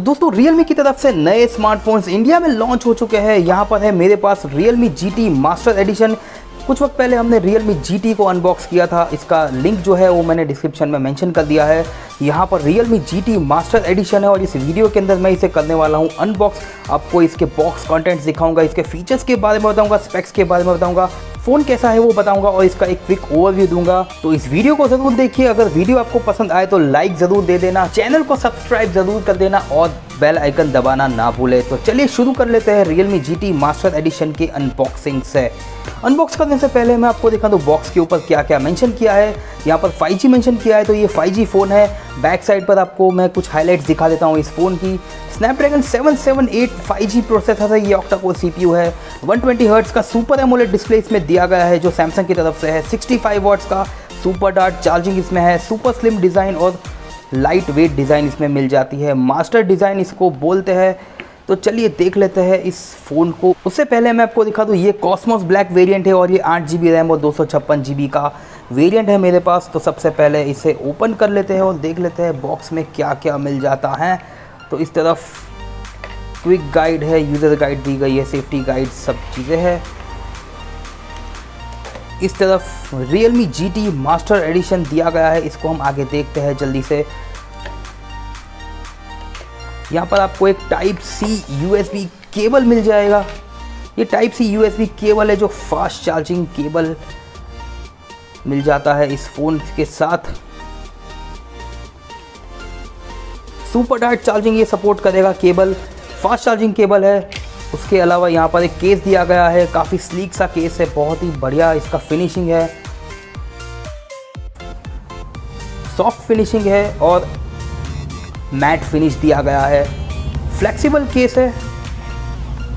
तो दोस्तों Realme की तरफ से नए स्मार्टफोन्स इंडिया में लॉन्च हो चुके हैं। यहाँ पर है मेरे पास Realme GT Master Edition। कुछ वक्त पहले हमने Realme GT को अनबॉक्स किया था, इसका लिंक जो है वो मैंने डिस्क्रिप्शन में मेंशन कर दिया है। यहाँ पर Realme GT Master Edition है और इस वीडियो के अंदर मैं इसे करने वाला हूँ अनबॉक्स। आपको इसके बॉक्स कंटेंट्स दिखाऊंगा, इसके फीचर्स के बारे में बताऊँगा, स्पेक्स के बारे में बताऊँगा, फ़ोन कैसा है वो बताऊँगा और इसका एक क्विक ओवरव्यू दूंगा। तो इस वीडियो को ज़रूर देखिए। अगर वीडियो आपको पसंद आए तो लाइक ज़रूर दे देना, चैनल को सब्सक्राइब ज़रूर कर देना और बेल आइकन दबाना ना भूले। तो चलिए शुरू कर लेते हैं Realme GT Master Edition की अनबॉक्सिंग से। अनबॉक्स करने से पहले मैं आपको दिखा दूँ बॉक्स के ऊपर क्या क्या मेंशन किया है। यहाँ पर 5G मेंशन किया है तो ये 5G फ़ोन है। बैक साइड पर आपको मैं कुछ हाईलाइट्स दिखा देता हूँ इस फ़ोन की। स्नैपड्रैगन 778 5G प्रोसेसर है, ये ऑक्टा-कोर CPU है। 120 हर्ट्ज़ का सुपर एमोलेड डिस्प्ले इसमें दिया गया है जो सैमसंग की तरफ से है। 65 वाट्स का सुपर डार्ट चार्जिंग इसमें है। सुपर स्लिम डिज़ाइन और लाइट वेट डिज़ाइन इसमें मिल जाती है, मास्टर डिज़ाइन इसको बोलते हैं। तो चलिए देख लेते हैं इस फ़ोन को। उससे पहले मैं आपको दिखा दूँ ये कॉस्मोस ब्लैक वेरिएंट है और ये 8GB रैम और 256GB का वेरिएंट है मेरे पास। तो सबसे पहले इसे ओपन कर लेते हैं और देख लेते हैं बॉक्स में क्या क्या मिल जाता है। तो इस तरफ क्विक गाइड है, यूज़र गाइड दी गई है, सेफ्टी गाइड, सब चीज़ें हैं। इस तरफ Realme GT Master Edition दिया गया है, इसको हम आगे देखते हैं जल्दी से। यहाँ पर आपको एक Type-C USB केबल मिल जाएगा। ये Type-C USB केबल है जो फास्ट चार्जिंग केबल मिल जाता है इस फ़ोन के साथ। सुपर डार्ट चार्जिंग ये सपोर्ट करेगा केबल, फास्ट चार्जिंग केबल है। उसके अलावा यहाँ पर एक केस दिया गया है, काफ़ी स्लीक सा केस है, बहुत ही बढ़िया इसका फिनिशिंग है, सॉफ्ट फिनिशिंग है और मैट फिनिश दिया गया है, फ्लेक्सिबल केस है।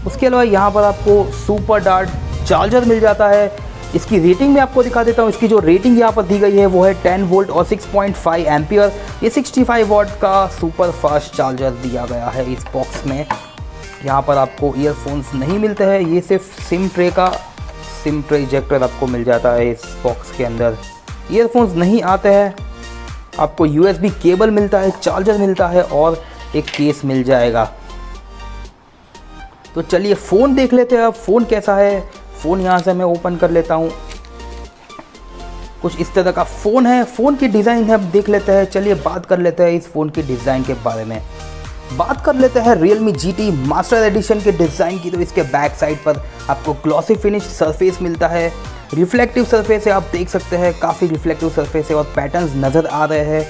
उसके अलावा यहाँ पर आपको सुपर डार्ट चार्जर मिल जाता है। इसकी रेटिंग मैं आपको दिखा देता हूँ। इसकी जो रेटिंग यहाँ पर दी गई है वो है 10 वोल्ट और 6.5 एम्पियर। ये 65 वाट का सुपर फास्ट चार्जर दिया गया है इस बॉक्स में। यहाँ पर आपको ईयरफोन्स नहीं मिलते हैं, ये सिर्फ सिम ट्रे का सिम ट्रे इजेक्टर आपको मिल जाता है इस बॉक्स के अंदर। ईयरफोन्स नहीं आते हैं। आपको USB केबल मिलता है, चार्जर मिलता है और एक केस मिल जाएगा। तो चलिए फ़ोन देख लेते हैं अब फ़ोन कैसा है। फ़ोन यहाँ से मैं ओपन कर लेता हूँ। कुछ इस तरह का फ़ोन है। फ़ोन की डिज़ाइन हम देख लेते हैं। चलिए बात कर लेते हैं इस फ़ोन की डिज़ाइन के बारे में। बात कर लेते हैं Realme GT Master Edition के डिज़ाइन की। तो इसके बैक साइड पर आपको ग्लॉसी फिनिश सरफेस मिलता है, रिफ्लेक्टिव सरफेस है, आप देख सकते हैं काफ़ी रिफ्लेक्टिव सरफेस है और पैटर्न्स नज़र आ रहे हैं।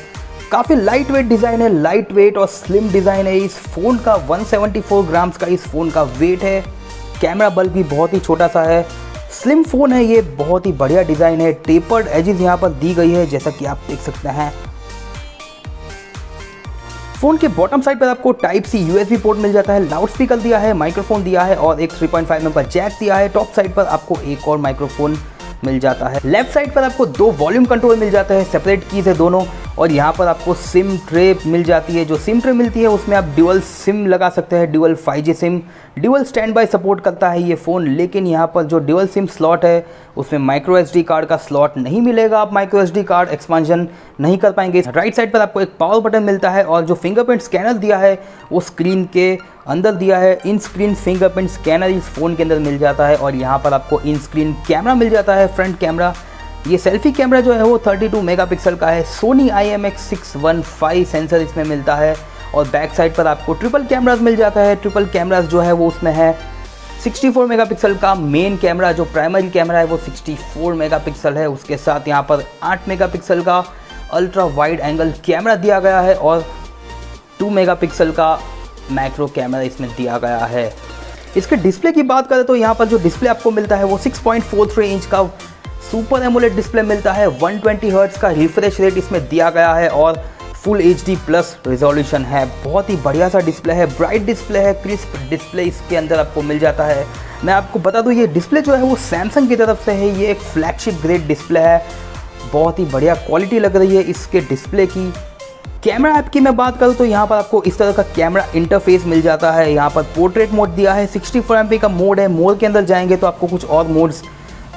काफ़ी लाइट वेट डिज़ाइन है, लाइट वेट और स्लिम डिज़ाइन है इस फ़ोन का। 174 ग्राम्स का इस फ़ोन का वेट है। कैमरा बल्ब भी बहुत ही छोटा सा है, स्लिम फ़ोन है, ये बहुत ही बढ़िया डिज़ाइन है। टेपर्ड एजेस यहाँ पर दी गई है जैसा कि आप देख सकते हैं। फ़ोन के बॉटम साइड पर आपको Type-C USB पोर्ट मिल जाता है, लाउड स्पीकर दिया है, माइक्रोफोन दिया है और एक 3.5mm का जैक दिया है। टॉप साइड पर आपको एक और माइक्रोफोन मिल जाता है। लेफ्ट साइड पर आपको दो वॉल्यूम कंट्रोल मिल जाते हैं, सेपरेट कीज़ है दोनों। और यहाँ पर आपको सिम ट्रे मिल जाती है। जो सिम ट्रे मिलती है उसमें आप ड्यूअल सिम लगा सकते हैं, dual 5G sim, dual standby support करता है ये फ़ोन। लेकिन यहाँ पर जो ड्यूअल सिम स्लॉट है उसमें माइक्रो SD कार्ड का स्लॉट नहीं मिलेगा, आप माइक्रो SD कार्ड एक्सपांशन नहीं कर पाएंगे। राइट साइड पर आपको एक पावर बटन मिलता है और जो फिंगरप्रिंट स्कैनर दिया है वो स्क्रीन के अंदर दिया है। इन स्क्रीन फिंगरप्रिंट स्कैनर इस फ़ोन के अंदर मिल जाता है। और यहाँ पर आपको इन स्क्रीन कैमरा मिल जाता है, फ्रंट कैमरा। ये सेल्फी कैमरा जो है वो 32 मेगापिक्सल का है। सोनी IMX615 सेंसर इसमें मिलता है। और बैक साइड पर आपको ट्रिपल कैमरास मिल जाता है। ट्रिपल कैमरास जो है वो उसमें है 64 मेगापिक्सल का मेन कैमरा, जो प्राइमरी कैमरा है वो 64 मेगापिक्सल है। उसके साथ यहाँ पर 8 मेगापिक्सल का अल्ट्रा वाइड एंगल कैमरा दिया गया है और 2 मेगापिक्सल का मैक्रो कैमरा इसमें दिया गया है। इसके डिस्प्ले की बात करें तो यहाँ पर जो डिस्प्ले आपको मिलता है वो 6.43 इंच का सुपर एमोलेड डिस्प्ले मिलता है। 120 हर्ट्ज़ का रिफ्रेश रेट इसमें दिया गया है और फुल HD+ रिजोल्यूशन है। बहुत ही बढ़िया सा डिस्प्ले है, ब्राइट डिस्प्ले है, क्रिस्प डिस्प्ले इसके अंदर आपको मिल जाता है। मैं आपको बता दूं ये डिस्प्ले जो है वो सैमसंग की तरफ से है। ये एक फ्लैगशिप ग्रेड डिस्प्ले है, बहुत ही बढ़िया क्वालिटी लग रही है इसके डिस्प्ले की। कैमरा ऐप की मैं बात करूँ तो यहाँ पर आपको इस तरह का कैमरा इंटरफेस मिल जाता है। यहाँ पर पोर्ट्रेट मोड दिया है, 64MP का मोड है। मोड के अंदर जाएंगे तो आपको कुछ और मोड्स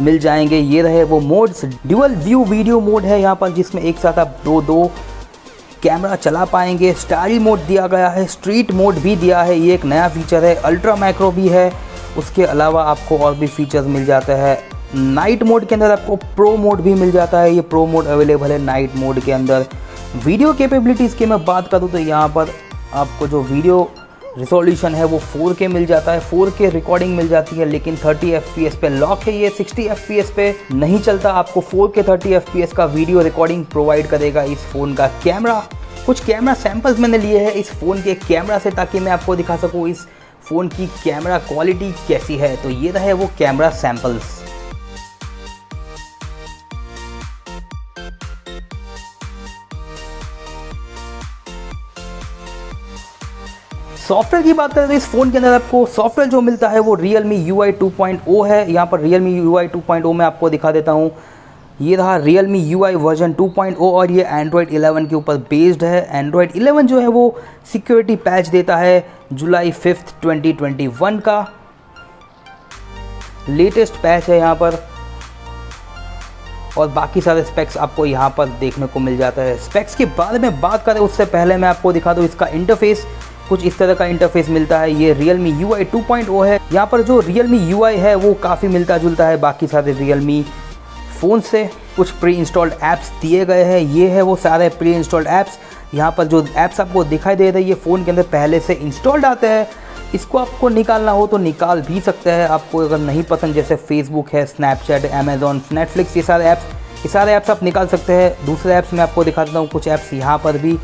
मिल जाएंगे। ये रहे वो modes. Dual view video mode है यहाँ पर, जिसमें एक साथ आप दो कैमरा चला पाएंगे। स्टाइल मोड दिया गया है, स्ट्रीट मोड भी दिया है, ये एक नया फीचर है। अल्ट्रा मैक्रो भी है, उसके अलावा आपको और भी फीचर्स मिल जाते हैं। नाइट मोड के अंदर आपको प्रो मोड भी मिल जाता है, ये प्रो मोड अवेलेबल है नाइट मोड के अंदर। वीडियो कैपेबिलिटीज़ की मैं बात करूँ तो यहाँ पर आपको जो वीडियो रिसोल्यूशन है वो 4K मिल जाता है, 4K रिकॉर्डिंग मिल जाती है, लेकिन 30 FPS पे लॉक है, ये 60 FPS पे नहीं चलता। आपको 4K 30 FPS का वीडियो रिकॉर्डिंग प्रोवाइड करेगा इस फ़ोन का कैमरा। कुछ कैमरा सैम्पल्स मैंने लिए हैं इस फ़ोन के कैमरा से, ताकि मैं आपको दिखा सकूँ इस फ़ोन की कैमरा क्वालिटी कैसी है। तो ये रहे वो कैमरा सैम्पल्स। सॉफ्टवेयर की बात करें तो इस फ़ोन के अंदर आपको सॉफ्टवेयर जो मिलता है वो Realme UI 2.0 है। यहाँ पर Realme UI 2.0 में आपको दिखा देता हूँ, ये रहा Realme UI वर्जन 2.0 और ये Android 11 के ऊपर बेस्ड है। Android 11 जो है वो सिक्योरिटी पैच देता है जुलाई 5th 2021 का, लेटेस्ट पैच है यहाँ पर। और बाकी सारे स्पेक्स आपको यहाँ पर देखने को मिल जाता है। स्पेक्स के बारे में बात करें उससे पहले मैं आपको दिखा दूँ इसका इंटरफेस। कुछ इस तरह का इंटरफेस मिलता है, ये Realme UI 2.0 है। यहाँ पर जो Realme UI है वो काफ़ी मिलता जुलता है बाकी सारे Realme फ़ोन से। कुछ प्री इंस्टॉल्ड ऐप्स दिए गए हैं, ये है वो सारे प्री इंस्टॉल्ड ऐप्स। यहाँ पर जो ऐप्स आपको दिखाई दे रहे हैं ये फ़ोन के अंदर पहले से इंस्टॉल्ड आते हैं, इसको आपको निकालना हो तो निकाल भी सकते हैं आपको अगर नहीं पसंद। जैसे फेसबुक है, स्नैपचैट, अमेज़ॉन, नेटफ्लिक्स, ये सारे ऐप्स आप निकाल सकते हैं। दूसरे ऐप्स में आपको दिखा देता हूँ, कुछ ऐप्स यहाँ पर भी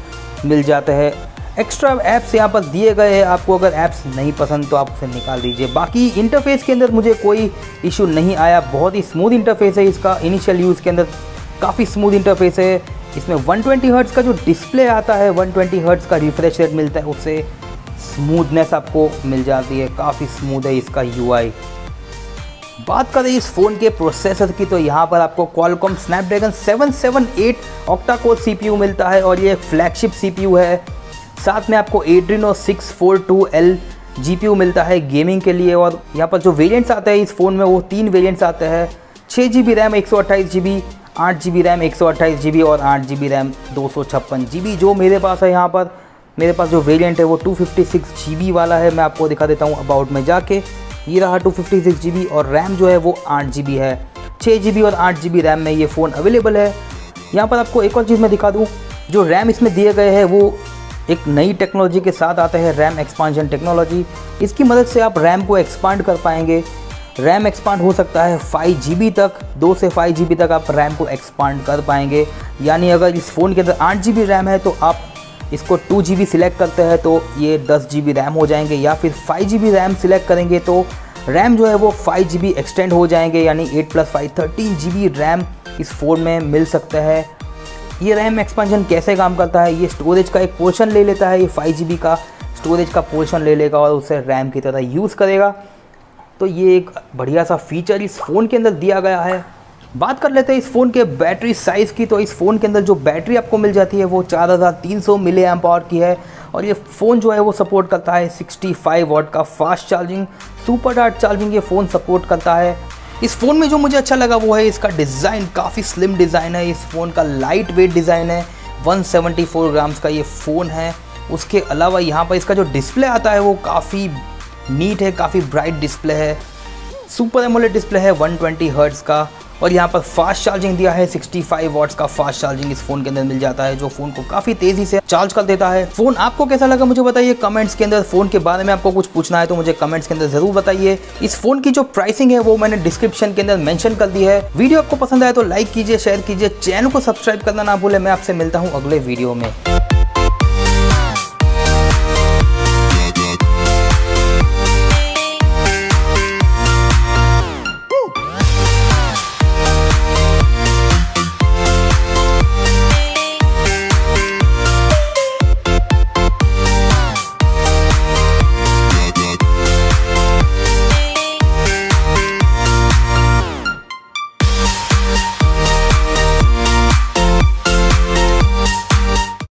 मिल जाते हैं, एक्स्ट्रा ऐप्स यहाँ पर दिए गए हैं। आपको अगर ऐप्स नहीं पसंद तो आप उसे निकाल दीजिए। बाकी इंटरफेस के अंदर मुझे कोई इशू नहीं आया, बहुत ही स्मूथ इंटरफेस है इसका। इनिशियल यूज़ के अंदर काफ़ी स्मूथ इंटरफेस है। इसमें 120 Hz का जो डिस्प्ले आता है, 120 Hz का रिफ्रेश रेट मिलता है, उससे स्मूथनेस आपको मिल जाती है। काफ़ी स्मूथ है इसका UI। बात करें इस फ़ोन के प्रोसेसर की तो यहाँ पर आपको क्वालकॉम स्नैपड्रैगन 778 ऑक्टा-कोर CPU मिलता है और ये एक फ्लैगशिप CPU है। साथ में आपको एड्रीनो 642L GPU मिलता है गेमिंग के लिए। और यहाँ पर जो वेरिएंट्स आते हैं इस फ़ोन में वो 3 वेरिएंट्स आते हैं, 6GB RAM 128GB, 8GB RAM 128GB और 8GB रैम 256GB। जो मेरे पास है, यहाँ पर मेरे पास जो वेरिएंट है वो 256GB वाला है। मैं आपको दिखा देता हूँ अबाउट में जाके, ये रहा 256GB और रैम जो है वो 8GB है। 6GB और 8GB रैम में ये फ़ोन अवेलेबल है। यहाँ पर आपको एक और चीज़ मैं दिखा दूँ, जो रैम इसमें दिए गए हैं वो एक नई टेक्नोलॉजी के साथ आते हैं, रैम एक्सपांशन टेक्नोलॉजी। इसकी मदद से आप रैम को एक्सपांड कर पाएंगे। रैम एक्सपांड हो सकता है 5GB तक, 2 से 5GB तक आप रैम को एक्सपांड कर पाएंगे। यानी अगर इस फ़ोन के अंदर 8GB रैम है तो आप इसको 2GB सिलेक्ट करते हैं तो ये 10GB रैम हो जाएंगे, या फिर 5GB रैम सिलेक्ट करेंगे तो रैम जो है वो 5GB एक्सटेंड हो जाएंगे, यानी 8+5 13GB रैम इस फ़ोन में मिल सकता है। ये रैम एक्सपेंशन कैसे काम करता है, ये स्टोरेज का एक पोर्शन ले लेता है, ये 5GB का स्टोरेज का पोर्शन ले लेगा और उसे रैम की तरह यूज़ करेगा। तो ये एक बढ़िया सा फीचर इस फ़ोन के अंदर दिया गया है। बात कर लेते हैं इस फ़ोन के बैटरी साइज़ की तो इस फ़ोन के अंदर जो बैटरी आपको मिल जाती है वो 4300 mAh की है और ये फ़ोन जो है वो सपोर्ट करता है 65 W का fast charging, super dart charging ये फ़ोन सपोर्ट करता है। इस फ़ोन में जो मुझे अच्छा लगा वो है इसका डिज़ाइन, काफ़ी स्लिम डिज़ाइन है इस फ़ोन का, लाइट वेट डिज़ाइन है। 174 ग्राम्स का ये फ़ोन है। उसके अलावा यहाँ पर इसका जो डिस्प्ले आता है वो काफ़ी नीट है, काफ़ी ब्राइट डिस्प्ले है। सुपर एमोलेड डिस्प्ले है 120 Hz का और यहाँ पर फास्ट चार्जिंग दिया है, 65 W का फास्ट चार्जिंग इस फ़ोन के अंदर मिल जाता है जो फ़ोन को काफ़ी तेज़ी से चार्ज कर देता है। फ़ोन आपको कैसा लगा मुझे बताइए कमेंट्स के अंदर। फ़ोन के बारे में आपको कुछ पूछना है तो मुझे कमेंट्स के अंदर ज़रूर बताइए। इस फ़ोन की जो प्राइसिंग है वो मैंने डिस्क्रिप्शन के अंदर मेंशन कर दी है। वीडियो आपको पसंद आए तो लाइक कीजिए, शेयर कीजिए, चैनल को सब्सक्राइब करना ना भूलें। मैं आपसे मिलता हूँ अगले वीडियो में।